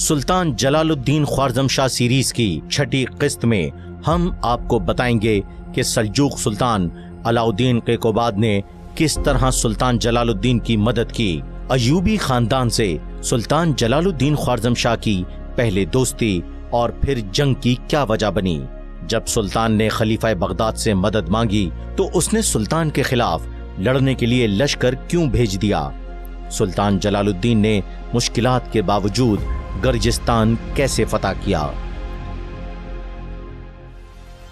सुल्तान Jalaluddin ख्वारज़्मशाह series की छठी किस्त में हम आपको बताएंगे कि सल्जुक सुल्तान अलाउद्दीन कैकुबाद ने किस तरह सुल्तान जलालुद्दीन की मदद की। अयूबी खानदान से सुल्तान जलालुद्दीन ख्वारज़्मशाह की पहले दोस्ती और फिर जंग की क्या वजह बनी। जब सुल्तान ने खलीफा बगदाद से मदद मांगी तो उसने सुल्तान के खिलाफ लड़ने के लिए लश्कर क्यों भेज दिया। सुल्तान जलालुद्दीन ने मुश्किलात के बावजूद गर्जिस्तान कैसे फतह किया।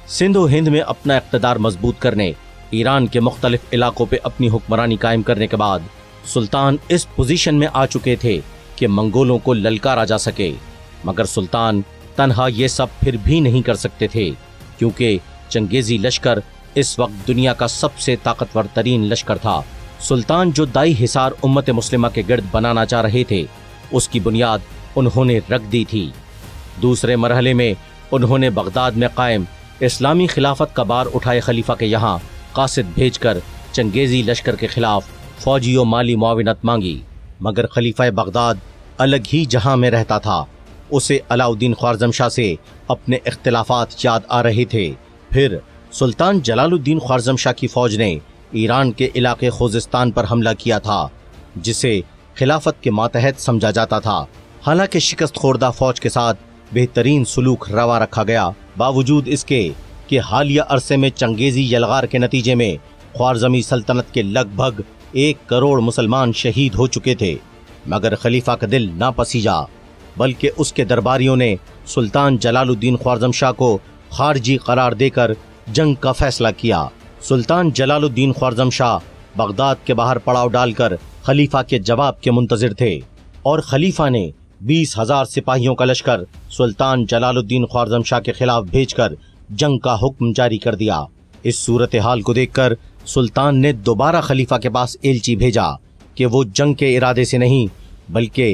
सिंधो हिंद में अपना इक़्तिदार मजबूत करने, ईरान के मुख्तलिफ इलाकों पर अपनी हुक्मरानी कायम करने के बाद सुल्तान इस पोजीशन में आ चुके थे कि मंगोलों को ललकारा जा सके, मगर सुल्तान तनहा ये सब फिर भी नहीं कर सकते थे क्योंकि चंगेजी लश्कर इस वक्त दुनिया का सबसे ताकतवर तरीन लश्कर था। सुल्तान जो दाई हिसार उम्मत मुस्लिमा के गर्द बनाना चाह रहे थे उसकी बुनियाद उन्होंने रख दी थी। दूसरे मरहले में उन्होंने बगदाद में कायम इस्लामी खिलाफत का बार उठाए खलीफा के यहाँ कासिद भेजकर चंगेजी लश्कर के खिलाफ फौजी और माली मुआवनत मांगी, मगर खलीफा बगदाद अलग ही जहां में रहता था। उसे अलाउद्दीन ख्वारज़मशाह से अपने इख्तिलाफात याद आ रहे थे। फिर सुल्तान जलालुद्दीन ख्वारज़मशाह की फौज ने ईरान के इलाके खोजिस्तान पर हमला किया था जिसे खिलाफत के मातहत समझा जाता था। हालांकि शिकस्त खोर्दा फौज के साथ बेहतरीन सलूक रवा रखा गया, बावजूद इसके कि हालिया अरसे में चंगेजी यलगार के नतीजे में ख्वारज़मी सल्तनत के लगभग 1 करोड़ मुसलमान शहीद हो चुके थे, मगर खलीफा का दिल ना पसीजा, बल्कि उसके दरबारियों ने सुल्तान जलालुद्दीन ख्वारज़मशाह को खारजी करार देकर जंग का फैसला किया। सुल्तान जलालुद्दीन ख्वारज़मशाह बगदाद के बाहर पड़ाव डालकर खलीफा के जवाब के मुंतजिर थे और खलीफा ने 20,000 सिपाहियों का लश्कर सुल्तान जलालुद्दीन ख्वारज़मशाह के खिलाफ भेजकर जंग का हुक्म जारी कर दिया। इस सूरत हाल को देखकर सुल्तान ने दोबारा खलीफा के पास एलची भेजा कि वो जंग के इरादे से नहीं बल्कि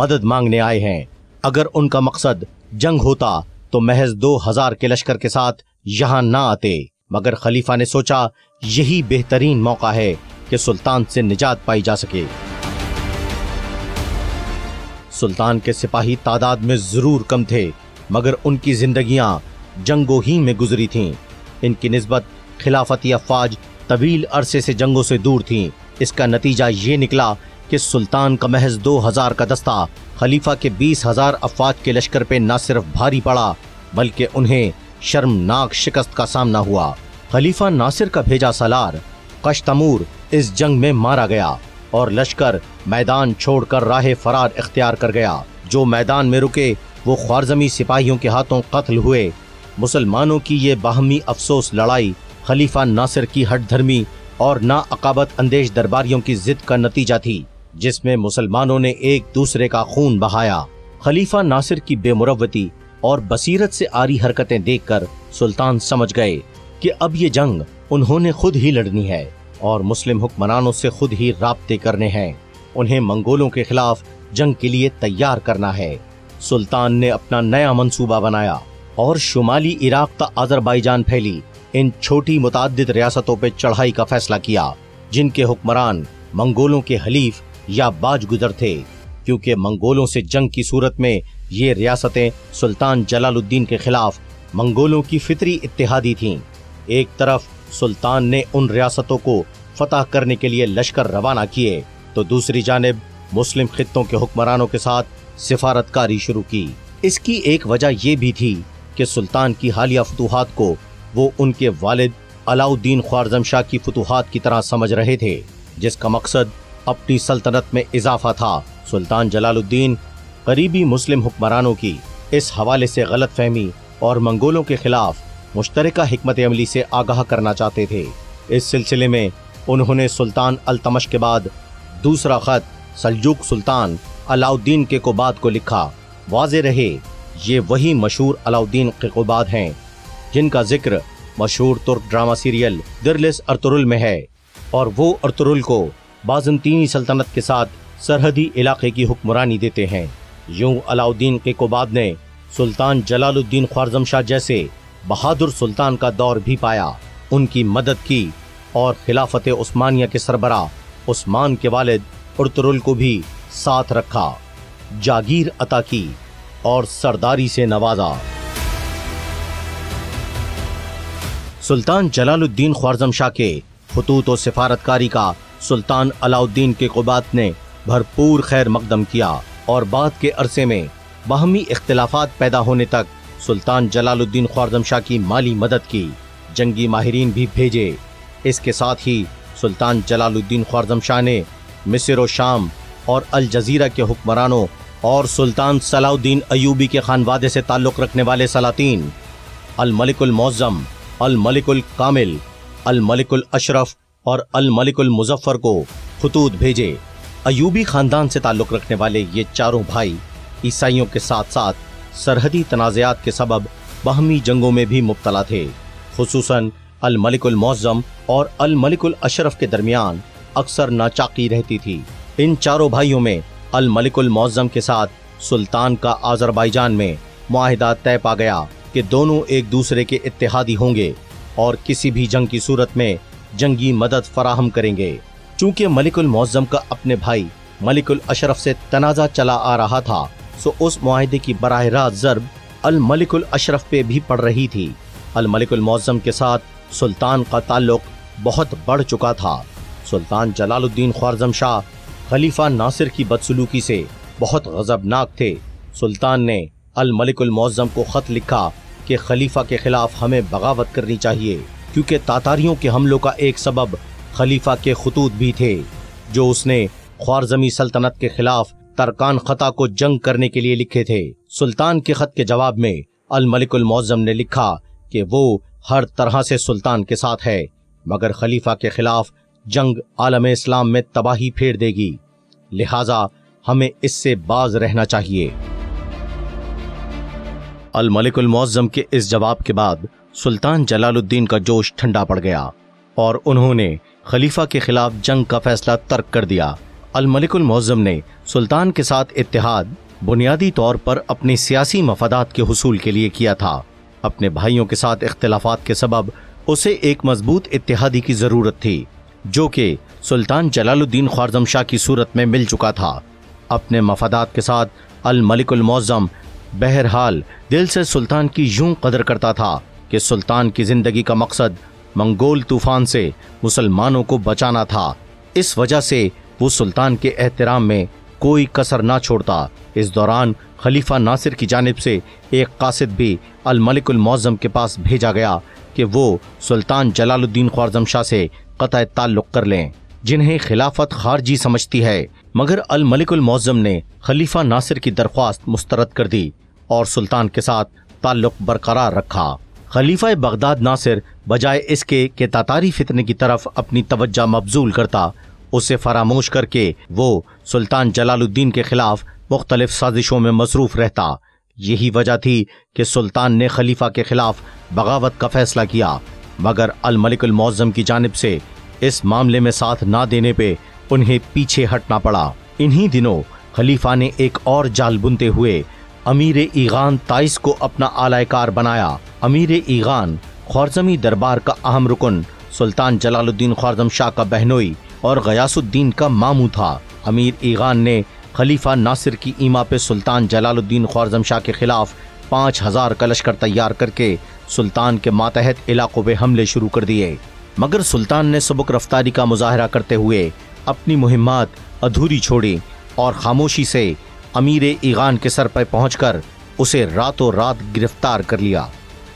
मदद मांगने आए हैं। अगर उनका मकसद जंग होता तो महज 2,000 के लश्कर के साथ यहाँ ना आते, मगर खलीफा ने सोचा यही बेहतरीन मौका है कि सुल्तान से निजात पाई जा सके। सुल्तान के सिपाही तादाद में जरूर कम थे, मगर उनकी जिंदगियां जंगों ही में गुजरी थीं। इनकी निस्बत खिलाफती अफवाज तवील अरसे से जंगों से दूर थीं। इसका नतीजा ये निकला कि सुल्तान का महज 2,000 का दस्ता खलीफा के 20,000 अफवाज के लश्कर पे न सिर्फ भारी पड़ा बल्कि उन्हें शर्मनाक शिकस्त का सामना हुआ। खलीफा नासिर का भेजा सालार कश्तमूर इस जंग में मारा गया और लश्कर मैदान छोड़कर राह फरार इख्तियार कर गया। जो मैदान में रुके वो ख्वारज़मी सिपाहियों के हाथों कत्ल हुए। मुसलमानों की ये बाहमी अफसोस लड़ाई खलीफा नासिर की हठधर्मी और नाअकाबत अंदेश दरबारियों की जिद का नतीजा थी जिसमें मुसलमानों ने एक दूसरे का खून बहाया। खलीफा नासिर की बेमुरवती और बसीरत से आरी हरकतें देखकर सुल्तान समझ गए कि अब ये जंग उन्होंने खुद ही लड़नी है और मुस्लिम हुक्मरानों से खुद ही राब्ते करने हैं। उन्हें मंगोलों के खिलाफ जंग के लिए तैयार करना है। सुल्तान ने अपना नया मंसूबा बनाया और शुमाली इराक तक आजरबाईजान फैली इन छोटी मुताद्दिद रियासतों पर चढ़ाई का फैसला किया जिनके हुक्मरान मंगोलों के हलीफ या बाजगुजर थे, क्योंकि मंगोलों से जंग की सूरत में ये रियासतें सुल्तान जलालुद्दीन के खिलाफ मंगोलों की फितरी इत्तेहादी थीं। एक तरफ सुल्तान ने उन रियासतों को फतह करने के लिए लश्कर रवाना किए तो दूसरी जानिब मुस्लिम खित्तों के हुक्मरानों के साथ सिफारतकारी शुरू की। इसकी एक वजह यह भी थी कि सुल्तान की हालिया फतूहात को वो उनके वालिद अलाउद्दीन ख्वारज़मशाह की फतूहात की तरह समझ रहे थे जिसका मकसद अपनी सल्तनत में इजाफा था। सुल्तान जलालुद्दीन करीबी मुस्लिम हुक्मरानों की इस हवाले से गलत फहमी और मंगोलों के खिलाफ मुश्तरका हिकमत अमली से आगाह करना चाहते थे। इस सिलसिले में उन्होंने सुल्तान अल्तमश के बाद दूसरा ख़त सल्जुक सुल्तान अलाउद्दीन कैकुबाद को लिखा। वाज़े रहे ये वही मशहूर अलाउद्दीन कैकुबाद हैं जिनका जिक्र मशहूर तुर्क ड्रामा सीरियल दरलिस एर्तुरुल में है और वो एर्तुरुल को बाज़ंतीनी सल्तनत के साथ सरहदी इलाके की हुक्मरानी देते हैं। यूं अलाउद्दीन कैकुबाद ने सुल्तान जलालुद्दीन ख्वारज़मशाह जैसे बहादुर सुल्तान का दौर भी पाया, उनकी मदद की और खिलाफत उस्मानिया के सरबरा उस्मान के वालिद एर्तुरुल को भी साथ रखा, जागीर अता की और सरदारी से नवाजा। सुल्तान जलालुद्दीन ख्वारज़्मशाह के खतूत और सिफारतकारी का सुल्तान अलाउद्दीन कैकुबाद ने भरपूर खैर मकदम किया और बाद के अरसे में बाहमी इख्तिलाफात पैदा होने तक सुल्तान जलालुद्दीन ख्वारज़्मशाह की माली मदद की, जंगी माहिरीन भी भेजे। इसके साथ ही सुल्तान जलालुद्दीन ख्वारज़्मशाह ने मिस्र और शाम और अल जज़ीरा के हुक्मरानों और सुल्तान सलाउद्दीन अय्यूबी के खानवादे से ताल्लुक़ रखने वाले सलातीन अल-मलिक अल-मुअज़्ज़म, अल-मलिकुल-मिल, अल-मलिकुल अशरफ और अल-मलिकुल मुजफ्फर को खतूत भेजे। अयूबी खानदान से ताल्लुक़ रखने वाले ये चारों भाई ईसाइयों के साथ साथ सरहदी तनाज़ात के सबब बाहमी जंगों में भी मुब्तला थे। खुसूसन अल-मलिक अल-मुअज़्ज़म और अल-मलिकुल अशरफ के दरमियान अक्सर नाचाकी रहती थी। इन चारों भाइयों में अल-मलिक अल-मुअज़्ज़म के साथ सुल्तान का आजरबाईजान में मुआहिदा तय पा गया कि दोनों एक दूसरे के इत्तेहादी होंगे और किसी भी जंग की सूरत में जंगी मदद फराहम करेंगे। चूँकि मलिक अल-मुअज़्ज़म का अपने भाई मलिकुल अशरफ से तनाज़ा चला आ रहा था, सो उस मुआहिदे की बराह रास्त ज़रब अल-मलिकुल अशरफ पे भी पड़ रही थी। अल-मलिक अल-मुअज़्ज़म के साथ सुल्तान का ताल्लुक़ बहुत बढ़ चुका था। सुल्तान जलालुद्दीन ख्वारज़्मशाह खलीफा नासिर की बदसलूकी से बहुत गज़बनाक थे। सुल्तान ने अल-मलिक अल-मुअज़्ज़म को ख़त लिखा कि खलीफा के ख़िलाफ़ हमें बगावत करनी चाहिए, क्योंकि तातारियों के हमलों का एक सबब खलीफा के खतूत भी थे जो उसने ख्वारज़मी सल्तनत के ख़िलाफ़ तरकान ख़ता को जंग करने के लिए लिखे थे। सुल्तान के ख़त के जवाब में अल-मलिक अल-मुअज़्ज़म ने लिखा कि वो हर तरह से सुल्तान के साथ है, मगर खलीफा के ख़िलाफ़ जंग आलम इस्लाम में तबाही फेर देगी, लिहाजा हमें इससे बाज रहना चाहिए। अल-मलिक अल-मुअज़्ज़म के इस जवाब के बाद सुल्तान जलालुद्दीन का जोश ठंडा पड़ गया और उन्होंने खलीफा के खिलाफ जंग का फैसला तर्क कर दिया। अल-मलिक अल-मुअज़्ज़म ने सुल्तान के साथ इत्तेहाद बुनियादी तौर पर अपनी सियासी मफादात के हुसूल के लिए किया था। अपने भाइयों के साथ इख्तिलाफात के सबब उसे एक मजबूत इत्तेहादी की ज़रूरत थी, जो कि सुल्तान जलालुद्दीन ख्वारज़मशाह की सूरत में मिल चुका था। अपने मफादात के साथ अल-मलिक अल-मुअज़्ज़म बहरहाल दिल से सुल्तान की यूं कदर करता था कि सुल्तान की ज़िंदगी का मकसद मंगोल तूफ़ान से मुसलमानों को बचाना था। इस वजह से वो सुल्तान के एहतराम में कोई कसर ना छोड़ता। इस दौरान खलीफा नासिर की जानिब से एक कासिद भी अल-मलिक अल-मुअज़्ज़म के पास भेजा गया कि वो सुल्तान जलालुद्दीन ख्वारज़मशाह से कतई ताल्लुक़ कर लें, जिन्हें खिलाफत खारजी समझती है। मगर अल-मलिक अल-मुअज़्ज़म ने खलीफा नासिर की दरख्वास्त मुस्तरद कर दी और सुल्तान के साथ ताल्लुक़ बरकरार रखा। खलीफा बगदाद नासिर बजाय इसके कि तातारी फितने की तरफ अपनी तवज्जा मबजूल करता, उसे फरामोश करके वो सुल्तान जलालुद्दीन के खिलाफ मुख्तलिफ साजिशों में मसरूफ़ रहता। यही वजह थी कि सुल्तान ने खलीफा के खिलाफ बगावत का फैसला किया, मगर अल-मलिक अल-मुअज़्ज़म की जानिब से इस मामले में साथ ना देने पे उन्हें पीछे हटना पड़ा। इन्हीं दिनों खलीफा ने एक और जाल बुनते हुए अमीर ईगान ताइस को अपना आलायकार बनाया। अमीर ईगान ख्वारज़मी दरबार का अहम रुकन सुल्तान जलालुद्दीन ख्वारज़मशाह का बहनोई और गयासुद्दीन का मामू था। अमीर ईगान ने खलीफा नासिर की ईमा पे सुल्तान जलालुद्दीन ख्वारज़मशाह के खिलाफ 5000 का लश्कर तैयार करके सुल्तान के मातहत इलाकों में हमले शुरू कर दिए, मगर सुल्तान ने सबक रफ्तारी का मुजाहरा करते हुए अपनी मुहिमात अधूरी छोड़ी और खामोशी से अमीर ईगान के सर पर पहुंचकर उसे रातों रात गिरफ्तार कर लिया।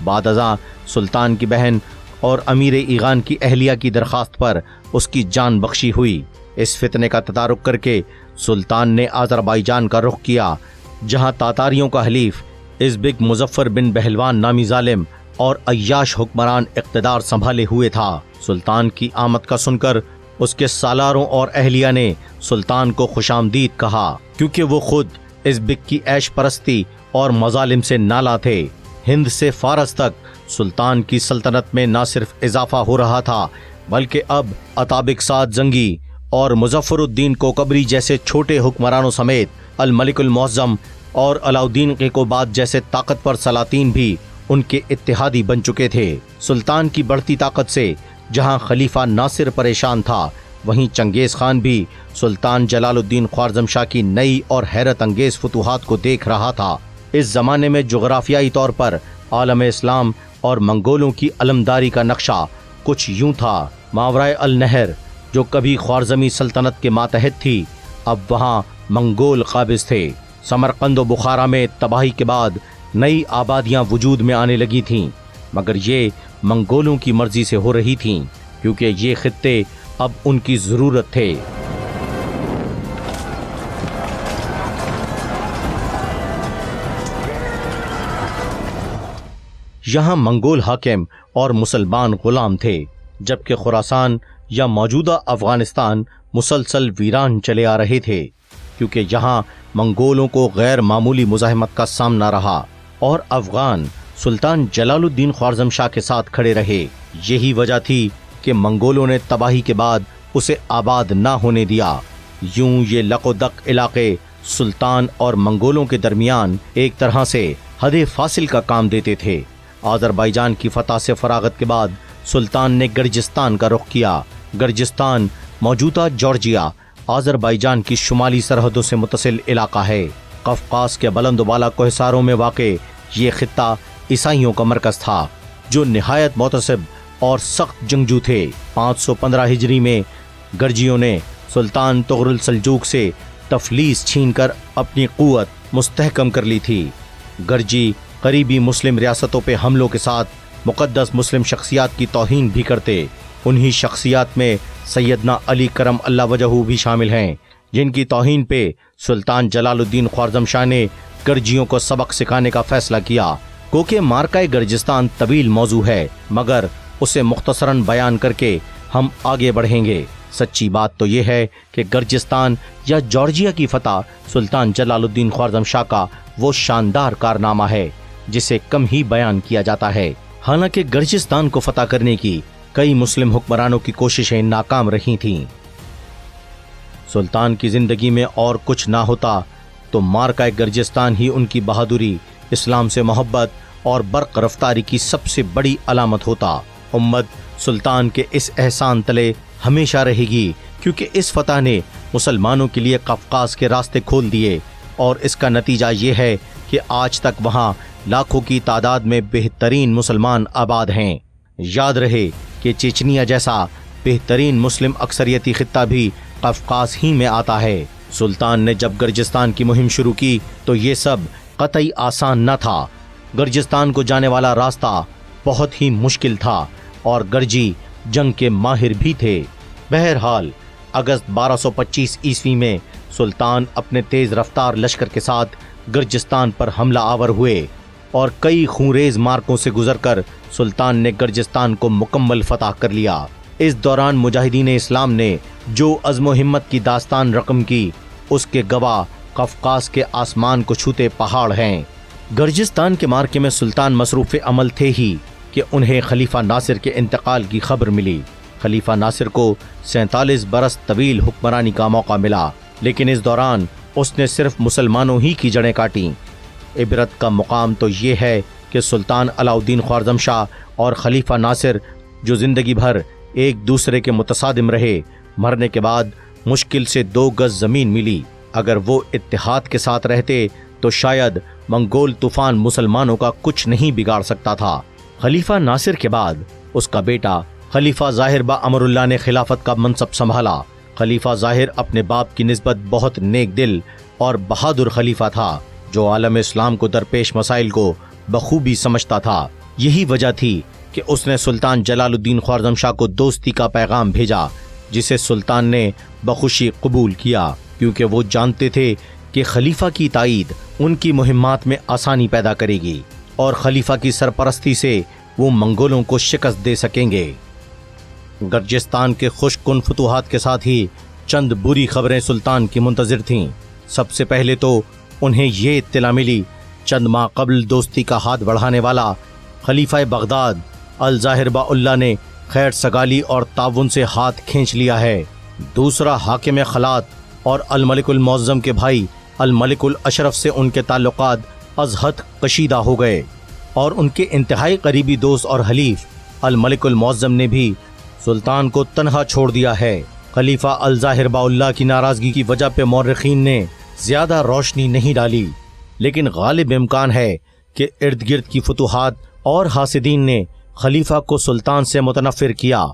बाद अज़ा सुल्तान की बहन और अमीर ईगान की अहलिया की दरख्वास्त पर उसकी जान बख्शी हुई। इस फितने का तदारुक करके सुल्तान ने आजरबाईजान का रुख किया, जहाँ तातारियों का हलीफ इस बिग मुजफ्फर बिन बहलवान नामी जालिम और अय्याश हुक्मरान इक़्तिदार संभाले हुए था। सुल्तान की आमद का सुनकर उसके सालारों और अहलिया ने सुल्तान को खुशामदीद कहा, क्योंकि वो खुद इस बिग की ऐश परस्ती और मजालिम से नाला थे। हिंद से फारस तक सुल्तान की सल्तनत में ना सिर्फ इजाफा हो रहा था, बल्कि अब अताबक साद जंगी और मुज़फ़्फ़रुद्दीन कोकबरी जैसे छोटे हुक्मरानों समेत अल-मलिक अल-मुअज़्ज़म और अलाउद्दीन कैकुबाद जैसे ताकतवर सलातीन भी उनके इत्तेहादी बन चुके थे। सुल्तान की बढ़ती ताकत से जहां खलीफा नासिर परेशान था, वहीं चंगेज खान भी सुल्तान जलालुद्दीन ख्वारज़मशाह की नई और हैरत अंगेज फतूहात को देख रहा था। इस ज़माने में जुग्राफियाई तौर पर आलम इस्लाम और मंगोलों की अलमदारी का नक्शा कुछ यूं था। मावराय अल नहर जो कभी ख्वारज़मी सल्तनत के मातहत थी, अब वहाँ मंगोल काबिज थे। समरकंद और बुखारा में तबाही के बाद नई आबादियाँ वजूद में आने लगी थीं, मगर ये मंगोलों की मर्जी से हो रही थीं क्योंकि ये खित्ते अब उनकी ज़रूरत थे। यहाँ मंगोल हाकिम और मुसलमान गुलाम थे, जबकि खुरासान या मौजूदा अफगानिस्तान मुसलसल वीरान चले आ रहे थे क्योंकि यहाँ मंगोलों को गैर मामूली मुज़ाहमत का सामना रहा और अफगान सुल्तान जलालुद्दीन ख्वारज़मशाह के साथ खड़े रहे। यही वजह थी कि मंगोलों ने तबाही के बाद उसे आबाद ना होने दिया। यूं ये लकोदक इलाके सुल्तान और मंगोलों के दरमियान एक तरह से हदे फासिल का काम देते थे। आजरबाईजान की फतह से फरागत के बाद सुल्तान ने गर्जिस्तान का रुख किया। गर्जिस्तान मौजूदा जॉर्जिया, आजरबाईजान की शुमाली सरहदों से मुतसिल इलाका है। कफकास के बुलंदवाला कोहसारों में वाक़े ये खित्ता ईसाइयों का मरकज़ था जो नहायत मोतसिब और सख्त जंगजू थे। 515 हिजरी में गर्जियों ने सुल्तान तुगरुल सल्जुक से तफलीस छीनकर अपनी क़ुव्वत मुस्तहकम कर ली थी। गर्जी करीबी मुस्लिम रियासतों पे हमलों के साथ मुक़द्दस मुस्लिम शख्सियात की तौहीन भी करते। उन्हीं शख्सियात में सैयदना अली करम अल्लाह वजहू भी शामिल हैं, जिनकी तौहीन पे सुल्तान जलालुद्दीन ख्वारज़मशाह ने गर्जियों को सबक सिखाने का फैसला किया। क्योंकि मार्का गर्जिस्तान तवील मौजू है, मगर उसे मुख्तसरन बयान करके हम आगे बढ़ेंगे। सच्ची बात तो यह है कि गर्जिस्तान या जॉर्जिया की फतह सुल्तान जलालुद्दीन ख्वारज़मशाह का वो शानदार कारनामा है जिसे कम ही बयान किया जाता है। हालांकि गर्जिस्तान को फतह करने की कई मुस्लिम हुक्मरानों की कोशिशें नाकाम रही थीं। सुल्तान की जिंदगी में और कुछ ना होता तो मार्का गर्जिस्तान ही उनकी बहादुरी, इस्लाम से मोहब्बत और बर्क रफ्तारी की सबसे बड़ी अलामत होता। उम्मत सुल्तान के इस एहसान तले हमेशा रहेगी क्योंकि इस फतह ने मुसलमानों के लिए कफकास के रास्ते खोल दिए और इसका नतीजा ये है कि आज तक वहाँ लाखों की तादाद में बेहतरीन मुसलमान आबाद हैं। याद रहे कि चेचनिया जैसा बेहतरीन मुस्लिम अक्सरियती खित्ता भी कफकास ही में आता है। सुल्तान ने जब गर्जिस्तान की मुहिम शुरू की तो ये सब कतई आसान न था। गर्जिस्तान को जाने वाला रास्ता बहुत ही मुश्किल था और गर्जी जंग के माहिर भी थे। बहरहाल अगस्त 1225 ईस्वी में सुल्तान अपने तेज़ रफ्तार लश्कर के साथ गर्जिस्तान पर हमला आवर हुए और कई खूंरेज मार्कों से गुजरकर सुल्तान ने गर्जिस्तान को मुकम्मल फतह कर लिया। इस दौरान मुजाहिदीन इस्लाम ने जो अज़्म हिम्मत की दास्तान रकम की, उसके गवाह कफकास के आसमान को छूते पहाड़ हैं। गर्जिस्तान के मार्के में सुल्तान मसरूफ़ अमल थे ही कि उन्हें खलीफा नासिर के इंतकाल की खबर मिली। खलीफा नासिर को 47 बरस तवील हुक्मरानी का मौका मिला, लेकिन इस दौरान उसने सिर्फ मुसलमानों ही की जड़ें काटीं। इबरत का मुकाम तो ये है कि सुल्तान अलाउद्दीन ख्वारज़मशाह और खलीफा नासिर जो ज़िंदगी भर एक दूसरे के मुतसादिम रहे, मरने के बाद मुश्किल से 2 गज ज़मीन मिली। अगर वो इत्तेहाद के साथ रहते तो शायद मंगोल तूफ़ान मुसलमानों का कुछ नहीं बिगाड़ सकता था। खलीफा नासिर के बाद उसका बेटा खलीफा ज़ाहिर बाउल्ला ने खिलाफत का मनसब संभाला। खलीफा ज़ाहिर अपने बाप की निस्बत बहुत नेक दिल और बहादुर खलीफा था जो आलम इस्लाम को दरपेश मसाइल को बखूबी समझता था। यही वजह थी कि उसने सुल्तान जलालुद्दीन ख्वारज़मशाह को दोस्ती का पैगाम भेजा, जिसे सुल्तान ने बखुशी कबूल किया क्योंकि वो जानते थे कि खलीफा की ताईद उनकी मुहिमात में आसानी पैदा करेगी और खलीफा की सरपरस्ती से वो मंगोलों को शिकस्त दे सकेंगे। गर्जिस्तान के खुशकुन फतूहात के साथ ही चंद बुरी खबरें सुल्तान की मुंतज़िर थीं। सबसे पहले तो उन्हें ये इत्तला मिली, चंद माह कबल दोस्ती का हाथ बढ़ाने वाला खलीफा बगदाद अल-ज़ाहिर बाउल्ला ने खैर सगाली और ताउन से हाथ खींच लिया है। दूसरा, हाकिम खलात और अल-मलिकुल मुअज़्ज़म के भाई अल-मलिकुल अशरफ से उनके ताल्लुकात अज़हद कशीदा हो गए और उनके इंतहाई करीबी दोस्त और हलीफ अल-मलिकुल मुअज़्ज़म ने भी सुल्तान को तनहा छोड़ दिया है। खलीफा अल-ज़ाहिर बाउल्ला की नाराज़गी की वजह पे मौर्रिखीन ने ज़्यादा रोशनी नहीं डाली। लेकिन गालिब इम्कान है कि इर्द गिर्द की फतूहात और हासिदीन ने खलीफा को सुल्तान से मुतनफ़िर किया।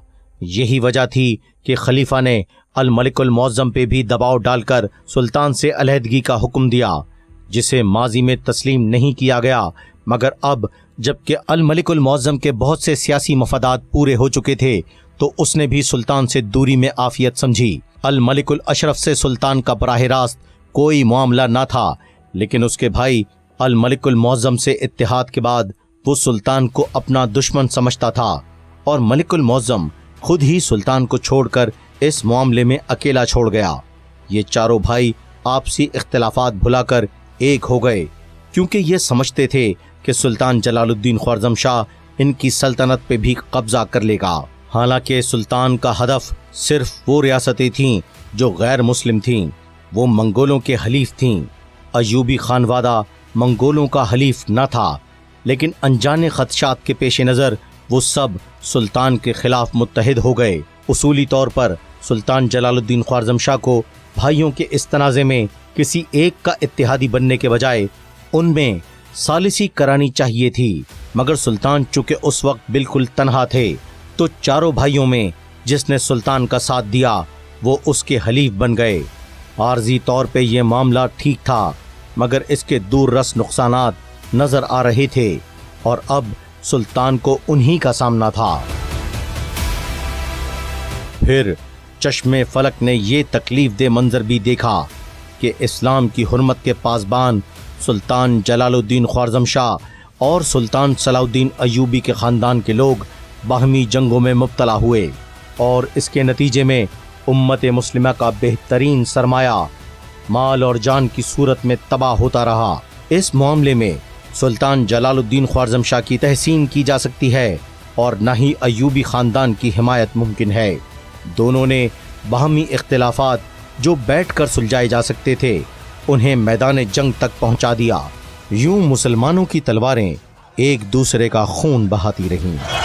यही वजह थी कि खलीफा ने अल-मलिक अल-मुअज़्ज़म पे भी दबाव डालकर सुल्तान से अलहदगी का हुक्म दिया, जिसे माजी में तस्लीम नहीं किया गया। मगर अब जबकि अल-मलिक अल-मुअज़्ज़म के बहुत से सियासी मफादात पूरे हो चुके थे, तो उसने भी सुल्तान से दूरी में आफियत समझी। अल-मलिकुल अशरफ से सुल्तान का बराह रास्त कोई मामला ना था, लेकिन उसके भाई अल-मलिक अल-मुअज़्ज़म से इत्तिहाद के बाद वो सुल्तान को अपना दुश्मन समझता था और मलिक अल-मुअज़्ज़म खुद ही सुल्तान को छोड़कर इस मामले में अकेला छोड़ गया। ये चारों भाई आपसी इख्तिलाफात भुलाकर एक हो गए, क्योंकि ये समझते थे कि सुल्तान जलालुद्दीन ख्वारज़्मशाह इनकी सल्तनत पे भी कब्जा कर लेगा। हालांकि सुल्तान का हदफ सिर्फ वो रियासतें थीं जो गैर मुस्लिम थीं, वो मंगोलों के हलीफ थीं। अयूबी खानवादा मंगोलों का हलीफ न था, लेकिन अनजाने खदशात के पेश नज़र वो सब सुल्तान के खिलाफ मुत्तहिद हो गए। उसूली तौर पर सुल्तान जलालुद्दीन ख्वारज़्मशाह को भाइयों के इस तनाज़े में किसी एक का इत्तेहादी बनने के बजाय उनमें सालिसी करानी चाहिए थी, मगर सुल्तान चूँकि उस वक्त बिल्कुल तनहा थे, तो चारों भाइयों में जिसने सुल्तान का साथ दिया वो उसके हलीफ बन गए। आर्जी तौर पे यह मामला ठीक था, मगर इसके दूर रस नुकसानात नज़र आ रहे थे और अब सुल्तान को उन्हीं का सामना था। फिर चश्मे फलक ने यह तकलीफ दे मंजर भी देखा कि इस्लाम की हुर्मत के पासबान सुल्तान जलालुद्दीन ख्वारज़मशाह और सुल्तान सलाउद्दीन अय्यूबी के ख़ानदान के लोग बाहमी जंगों में मुब्तला हुए और इसके नतीजे में उम्मत मुस्लिमा का बेहतरीन सरमाया माल और जान की सूरत में तबाह होता रहा। इस मामले में सुल्तान जलालुद्दीन ख्वारज़मशाह की तहसीन की जा सकती है और न ही अयूबी खानदान की हिमायत मुमकिन है। दोनों ने बाहमी इख्तिलाफात जो बैठ कर सुलझाए जा सकते थे उन्हें मैदान जंग तक पहुँचा दिया। यूं मुसलमानों की तलवारें एक दूसरे का खून बहाती रहीं।